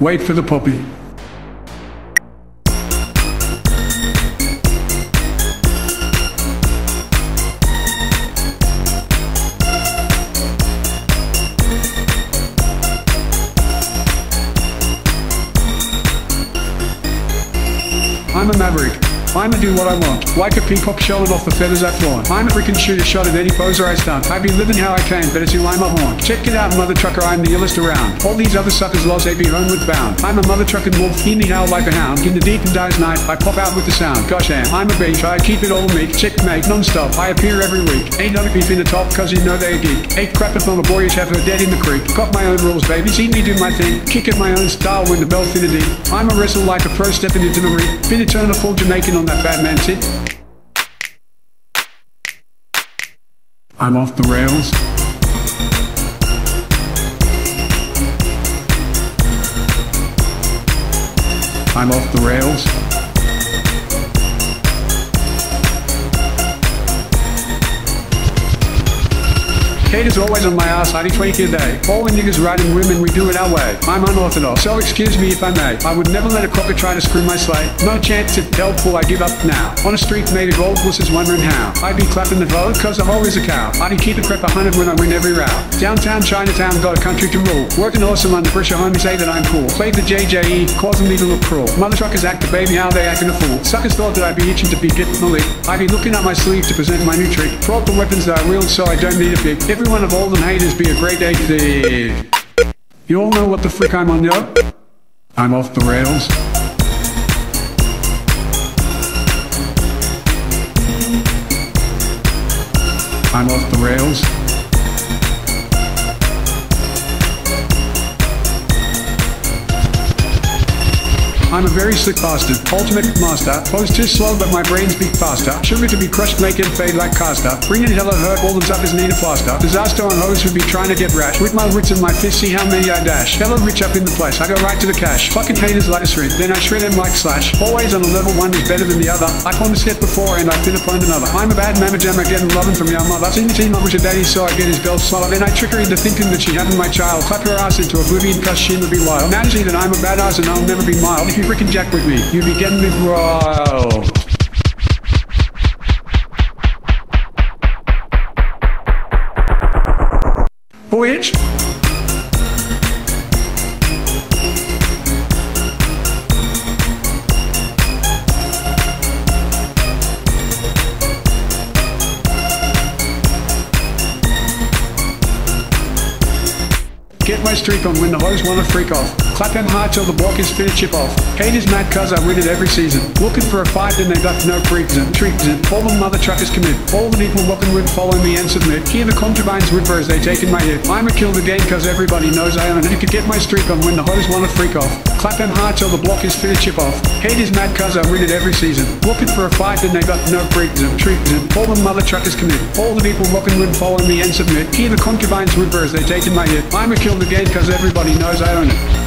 Wait for the puppy. I'm a maverick. I'ma do what I want. Like a peacock shell off the feathers I flaunt. I'm a freaking shooter shot at any poser I stunt. I be living how I can, better to lime a horn. Check it out, mother trucker, I'm the illest around. All these other suckers lost, they be homeward bound. I'm a mother truckin' wolf, he me howl like a hound. In the deep and dies night, I pop out with the sound. Gosh damn, I'm a beach, I keep it all meek. Checkmate, non-stop, I appear every week. Ain't no beef in the top, cause you know they a geek. Ain't crappin' on a boyish heifer, dead in the creek. Got my own rules, baby, see me do my thing. Kick at my own style when the bell's in the deep. I'm a wrestle like a pro stepping into the ring. Finna turn a full Jamaican on that Batman shit. I'm off the rails. I'm off the rails. Kate is always on my ass, I tweak a day. All the niggas riding women, we do it our way. I'm unorthodox, so excuse me if I may. I would never let a crocker try to screw my sleigh. No chance, if helpful, I give up now. On a street made of gold horses wondering how. I be clapping the vote, cause the hole is a cow. I be keep a crap 100 when I win every round. Downtown Chinatown, got a country to rule. Working awesome under pressure, homie, say that I'm cool. Played the JJE, causing me to look cruel. Mother truckers act the baby, how they acting a fool. Suckers thought that I'd be itching to be getting the lick. I be looking up my sleeve to present my new trick. Brought the weapons that I wield, so I don't need a pick. Every one of all them haters be a great exit. You all know what the frick I'm on now? I'm off the rails. I'm off the rails. I'm a very slick bastard, ultimate master. Foes too slow, but my brains beat faster. Sugar to be crushed, make it fade like caster. Bringing hella hurt, all them suckers need a plaster. Disaster on hoes who be trying to get rash. With my wits and my fists, see how many I dash. Hella rich up in the place, I go right to the cash. Fucking haters like a shred, then I shred them like slash. Always on a level, one is better than the other. I pawned a step before and I fit upon another. I'm a bad mamma jamma, getting loving from your mother. Seen the team up with your daddy, so I get his belt slower. Then I trick her into thinking that she having my child. Clap her ass into oblivion, cause she'll be wild. Managing that I'm a badass and I'll never be mild. If you frickin' jack with me, you be getting me raw. Voyage. Get my streak on when the hoes wanna freak off. Clap them hard till the block is finished, chip off. Haters mad cause I win it every season. Looking for a fight then they got no reason. All the mother truckers commit. All the people walking with follow me and submit. Hear the concubines with bros they take in my hip. I'ma kill the game cause everybody knows I own it. You could get my streak on when the hoes wanna freak off. Clap them hard till the block is finished, chip off. Haters mad cause I win it every season. Looking for a fight then they got no reason. All the mother truckers commit. All the people walking with follow me and submit. Hear the concubines with bros they take in my hip. I'ma kill the game cause everybody knows I own it.